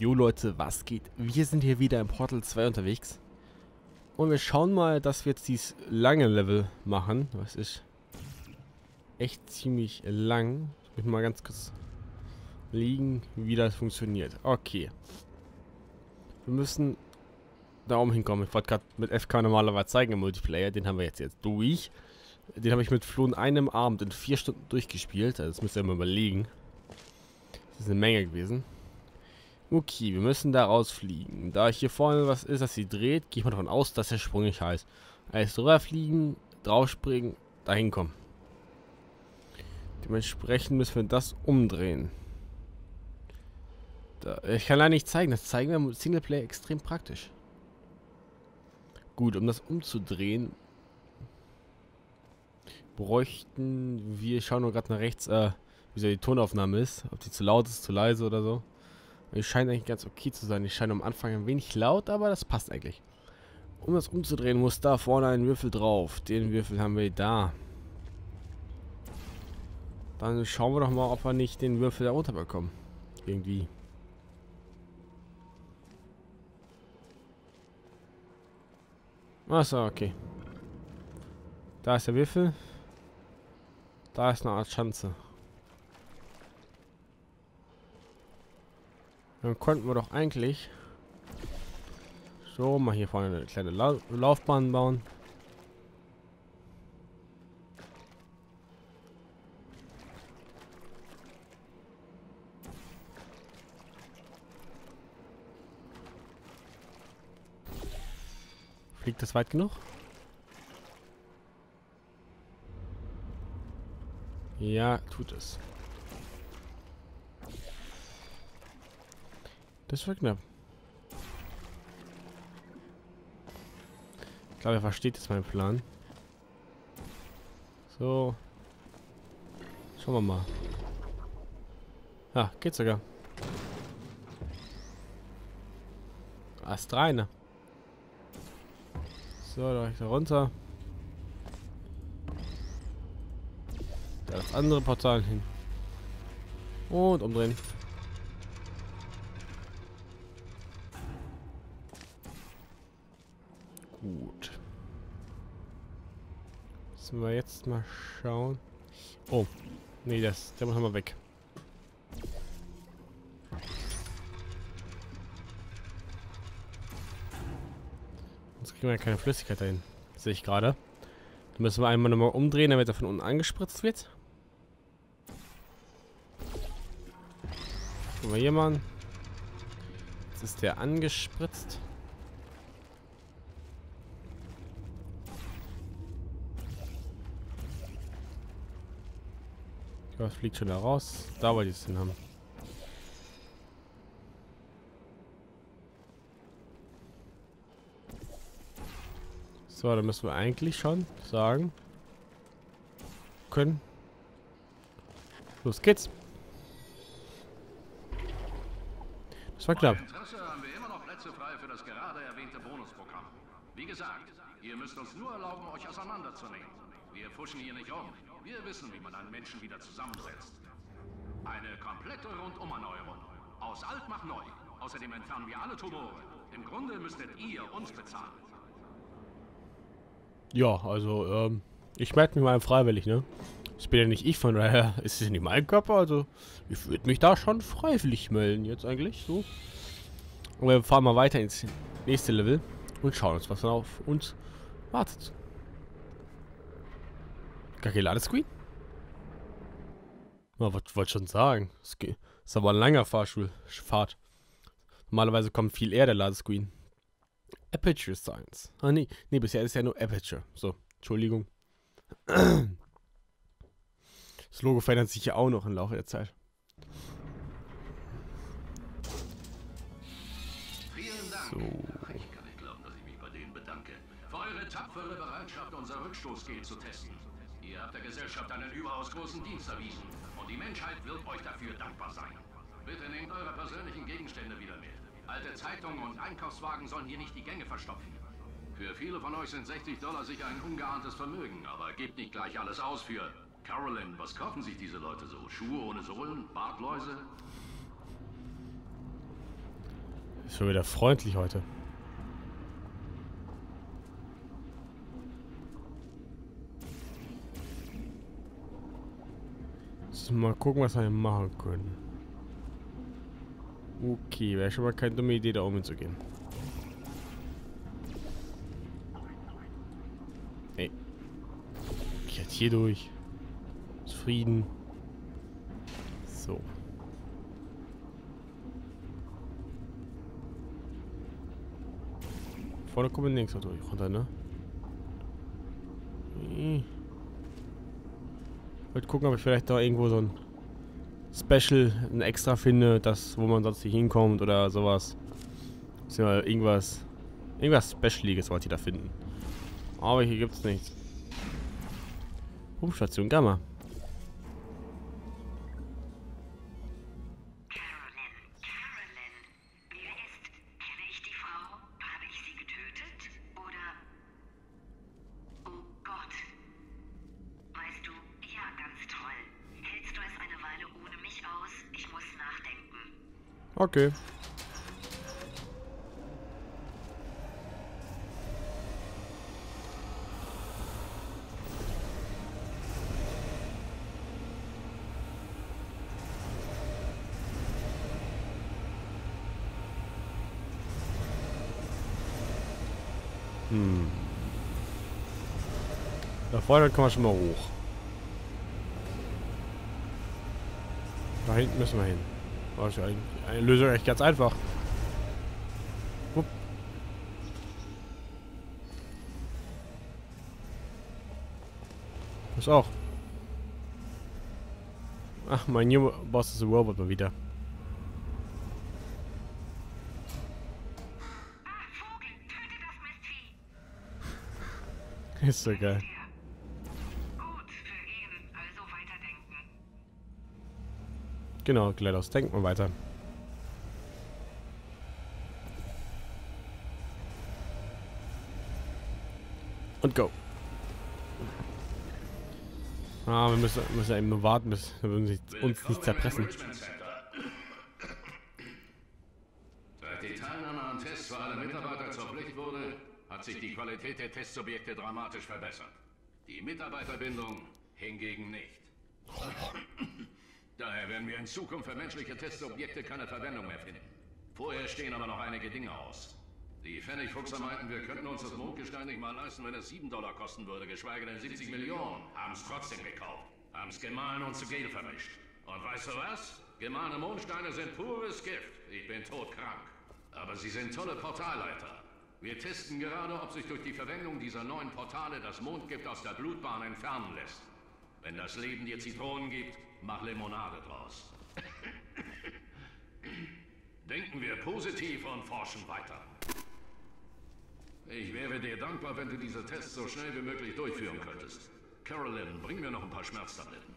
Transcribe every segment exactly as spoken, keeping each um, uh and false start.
Jo Leute, was geht? Wir sind hier wieder im Portal zwei unterwegs. Und wir schauen mal, dass wir jetzt dieses lange Level machen. Was ist echt ziemlich lang. Ich muss mal ganz kurz liegen, wie das funktioniert. Okay. Wir müssen da oben hinkommen. Ich wollte gerade mit F K normalerweise zeigen im Multiplayer. Den haben wir jetzt, jetzt durch. Den habe ich mit Flo in einem Abend in vier Stunden durchgespielt. Also das müsst ihr mal überlegen. Das ist eine Menge gewesen. Okay, wir müssen da rausfliegen. Da hier vorne was ist, das sie dreht, gehe ich mal davon aus, dass der Sprung nicht heiß. Also rüberfliegen, draufspringen, dahin kommen. Dementsprechend müssen wir das umdrehen. Da, ich kann leider nicht zeigen, das zeigen wir im Singleplayer extrem praktisch. Gut, um das umzudrehen, bräuchten wir, schauen nur gerade nach rechts, äh, wie so die Tonaufnahme ist, ob die zu laut ist, zu leise oder so. Die scheint eigentlich ganz okay zu sein. Die scheint am Anfang ein wenig laut, aber das passt eigentlich. Um das umzudrehen, muss da vorne ein Würfel drauf. Den Würfel haben wir da. Dann schauen wir doch mal, ob wir nicht den Würfel da runterbekommen. Irgendwie. Achso, okay. Da ist der Würfel. Da ist eine Art Schanze. Dann konnten wir doch eigentlich so mal hier vorne eine kleine La Laufbahn bauen. Fliegt das weit genug? Ja, tut es. Das war knapp. Ich glaube, er versteht jetzt meinen Plan. So. Schauen wir mal. Ah, geht sogar. Astreine. So, direkt da runter. Da das andere Portal hin. Und umdrehen. Gut. Müssen wir jetzt mal schauen. Oh. Nee, das, der muss mal weg. Sonst kriegen wir ja keine Flüssigkeit dahin. Das sehe ich gerade. Dann müssen wir einmal nochmal umdrehen, damit er von unten angespritzt wird. Gucken wir hier mal. Jetzt ist der angespritzt. Das fliegt schon da raus. Da wollte ich es hin haben. So, da müssen wir eigentlich schon sagen können. Los geht's. Das war knapp. Haben wir immer noch Plätze frei für das gerade erwähnte Bonusprogramm. Wie gesagt, ihr müsst uns nur erlauben, euch auseinanderzunehmen. Wir fuschen hier nicht um. Wir wissen, wie man einen Menschen wieder zusammensetzt. Eine komplette Rundumerneuerung. Aus alt macht neu. Außerdem entfernen wir alle Tumore. Im Grunde müsstet ihr uns bezahlen. Ja, also, ähm, ich melde mich mal freiwillig, ne? Ich bin ja nicht ich, von daher ist es nicht mein Körper, also ich würde mich da schon freiwillig melden jetzt eigentlich, so. Und wir fahren mal weiter ins nächste Level und schauen uns, was dann auf uns wartet. Okay, Ladescreen? Man wollte schon sagen. Es ist aber ein langer Fahrstuhlfahrt. Normalerweise kommt viel eher der Ladescreen. Aperture Science. Ah, nee. Nee, bisher ist ja nur Aperture. So, Entschuldigung. Das Logo verändert sich ja auch noch im Laufe der Zeit. Vielen Dank. So. Ich kann nicht glauben, dass ich mich bei denen bedanke. Für eure tapfere Bereitschaft, unser Rückstoßgel zu testen. Ihr habt der Gesellschaft einen überaus großen Dienst erwiesen und die Menschheit wird euch dafür dankbar sein. Bitte nehmt eure persönlichen Gegenstände wieder mit. Alte Zeitungen und Einkaufswagen sollen hier nicht die Gänge verstopfen. Für viele von euch sind sechzig Dollar sicher ein ungeahntes Vermögen, aber gebt nicht gleich alles aus für... Carolyn, was kaufen sich diese Leute so? Schuhe ohne Sohlen? Bartläuse? Ist schon wieder freundlich heute. Mal gucken, was wir machen können. Okay, wäre schon mal keine dumme Idee, da oben hinzugehen. Nee. Ich hätte hier durch. Zufrieden. So. Vorne kommen wir nirgends durch. Runter, ne? Hm. Ich wollte gucken, ob ich vielleicht da irgendwo so ein Special, ein Extra finde, das, wo man sonst nicht hinkommt oder sowas. Ist ja irgendwas, irgendwas Specialiges wollte ich da finden. Aber hier gibt's nichts. Pumpstation Gamma. Okay. Hm. Da vorne kann man schon mal hoch. Da hinten müssen wir hin. War ja eine Lösung echt ganz einfach. Upp. Das auch. Ach, mein New Boss ist ein Robot mal wieder. Ist so geil. Genau, GLaDOS, denkt mal weiter. Und go. Ah, wir müssen, müssen ja eben nur warten, bis wir uns, uns nicht zerpressen. Seit die Teilnahme an Tests für alle Mitarbeiter zur Pflicht wurde, hat sich die Qualität der Testsubjekte dramatisch verbessert. Die Mitarbeiterbindung hingegen nicht. Daher werden wir in Zukunft für menschliche Testsubjekte keine Verwendung mehr finden. Vorher stehen aber noch einige Dinge aus. Die Pfennigfuchser meinten, wir könnten uns das Mondgestein nicht mal leisten, wenn es sieben Dollar kosten würde, geschweige denn siebzig Millionen. Haben es trotzdem gekauft. Haben es gemahlen und zu Gel vermischt. Und weißt du was? Gemahlene Mondsteine sind pures Gift. Ich bin todkrank. Aber sie sind tolle Portalleiter. Wir testen gerade, ob sich durch die Verwendung dieser neuen Portale das Mondgift aus der Blutbahn entfernen lässt. Wenn das Leben dir Zitronen gibt, mach Limonade draus. Denken wir positiv und forschen weiter. Ich wäre dir dankbar, wenn du diese Tests so schnell wie möglich durchführen könntest. Carolyn, bring mir noch ein paar Schmerztabletten.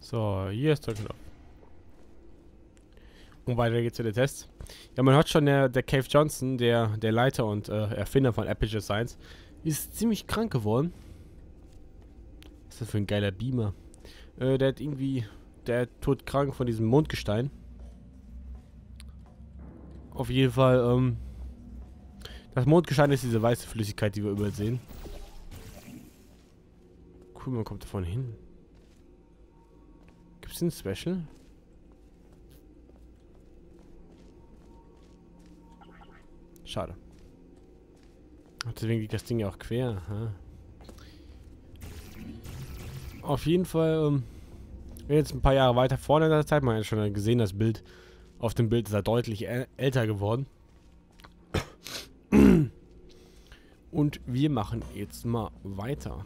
So, hier ist der Knopf. Und weiter geht's zu den Tests. Ja, man hört schon, der, der Cave Johnson, der, der Leiter und äh, Erfinder von Aperture Science, ist ziemlich krank geworden. Was ist das für ein geiler Beamer? Äh, der hat irgendwie... Der ist todkrank von diesem Mondgestein. Auf jeden Fall, ähm... das Mondgestein ist diese weiße Flüssigkeit, die wir überall sehen. Cool, man kommt davon hin. Gibt's denn ein Special? Schade. Ach, deswegen liegt das Ding ja auch quer. Aha. Auf jeden Fall, ähm, jetzt ein paar Jahre weiter vorne in der Zeit, man hat schon gesehen, das Bild, auf dem Bild ist er deutlich älter geworden. Und wir machen jetzt mal weiter.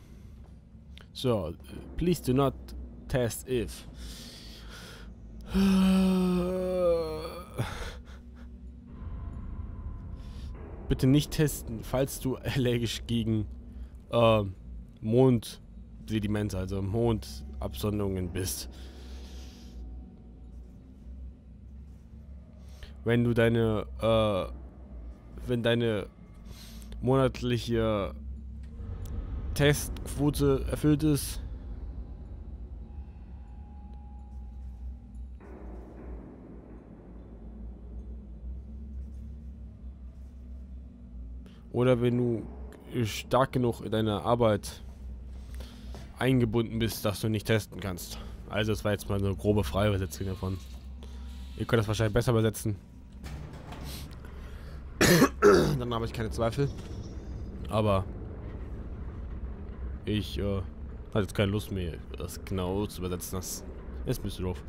So, please do not test if. Bitte nicht testen, falls du allergisch gegen äh, Mond... Sedimente, also Mondabsonderungen bist. Wenn du deine, äh, wenn deine monatliche Testquote erfüllt ist, Oder wenn du stark genug in deine Arbeit eingebunden bist, dass du nicht testen kannst. Also das war jetzt mal so eine grobe Freiübersetzung davon. Ihr könnt das wahrscheinlich besser übersetzen. Dann habe ich keine Zweifel. Aber ich äh, hatte jetzt keine Lust mehr, das genau zu übersetzen. Das ist ein bisschen doof.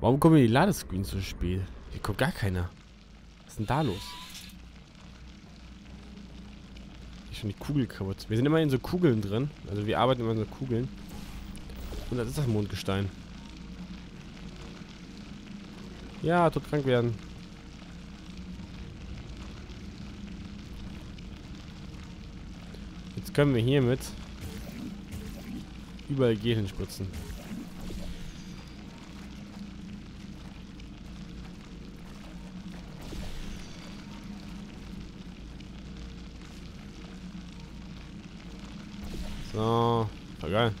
Warum kommen die Ladescreens zu spät? Hier kommt gar keiner. Was ist denn da los? Hier schon die Kugel kaputt. Wir sind immer in so Kugeln drin. Also wir arbeiten immer in so Kugeln. Und das ist das Mondgestein. Ja, tot krank werden. Jetzt können wir hiermit überall Gel hinspritzen. So, war geil.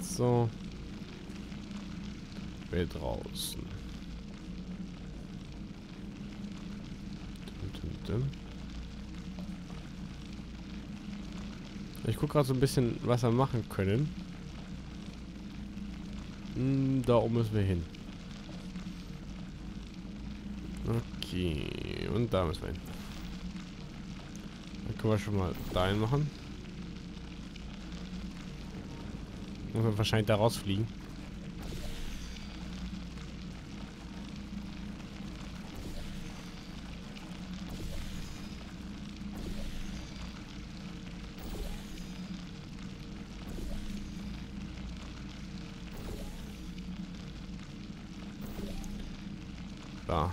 So. Welt draußen. Ich gucke gerade so ein bisschen, was wir machen können. Hm, da oben müssen wir hin. Okay, und da müssen wir hin. Dann können wir schon mal dahin machen. Muss man wahrscheinlich da rausfliegen. Da.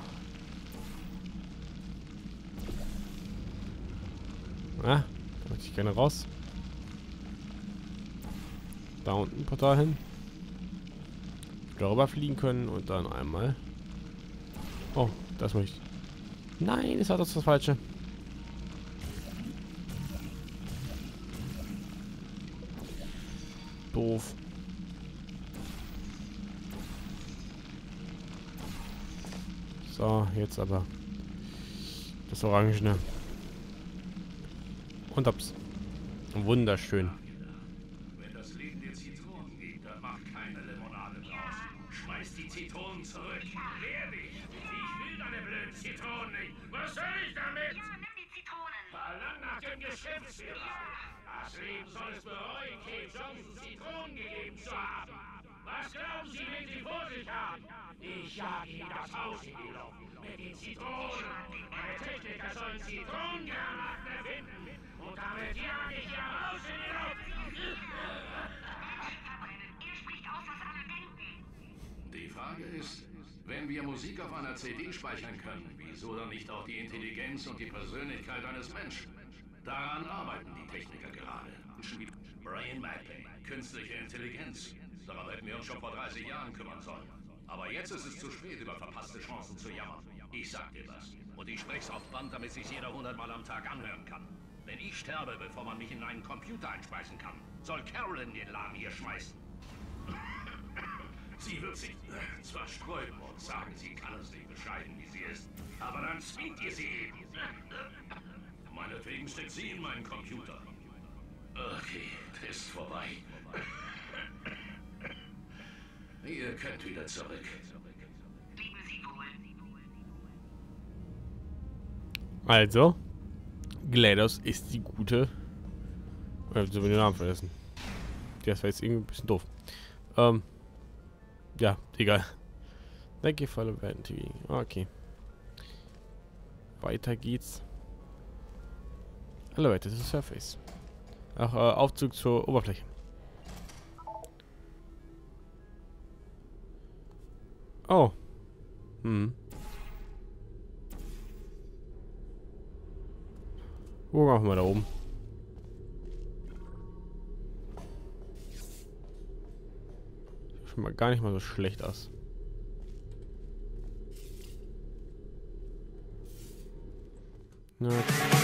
Ah, da möchte ich gerne raus. Da unten Portal hin. Darüber fliegen können und dann einmal. Oh, das möchte ich. Nein, das war das das Falsche. Doof. So, jetzt aber. Das Orangene. Und hab's. Wunderschön. Das Leben soll es bereuen, Cave Johnson Zitronen gegeben zu haben. Was glauben Sie, wenn Sie vor sich haben? Ich jage Ihnen das Haus in die Luft mit den Zitronen. Meine Techniker sollen Zitronengranaten erfinden. Und damit jage ich Ihr Haus in die Luft. Ihr spricht aus, was alle denken. Die Frage ist, wenn wir Musik auf einer C D speichern können, wieso dann nicht auch die Intelligenz und die Persönlichkeit eines Menschen? Daran arbeiten die Techniker gerade. Brain Mapping, künstliche Intelligenz. Daran hätten wir uns schon vor dreißig Jahren kümmern sollen. Aber jetzt ist es zu spät, über verpasste Chancen zu jammern. Ich sag dir das. Und ich spreche es auf Band, damit sich jeder hundertmal am Tag anhören kann. Wenn ich sterbe, bevor man mich in einen Computer einspeisen kann, soll Carolyn den Laden hier schmeißen. Sie wird sich zwar sträuben und sagen, sie kann es nicht bescheiden, wie sie ist, aber dann zwingt ihr sie eben. Meinetwegen steckt sie in meinen Computer. Okay, ist vorbei. Ihr könnt wieder zurück. Also, GLaDOS ist die gute. Ich hab so den Namen vergessen. Das war jetzt irgendwie ein bisschen doof. Ähm, ja, egal. Danke für alle beiden T V. Okay. Weiter geht's. Hallo Leute, das ist Surface. Ach, äh, Aufzug zur Oberfläche. Oh. Hm. Wo machen wir da oben? Sieht schon mal gar nicht mal so schlecht aus. Na.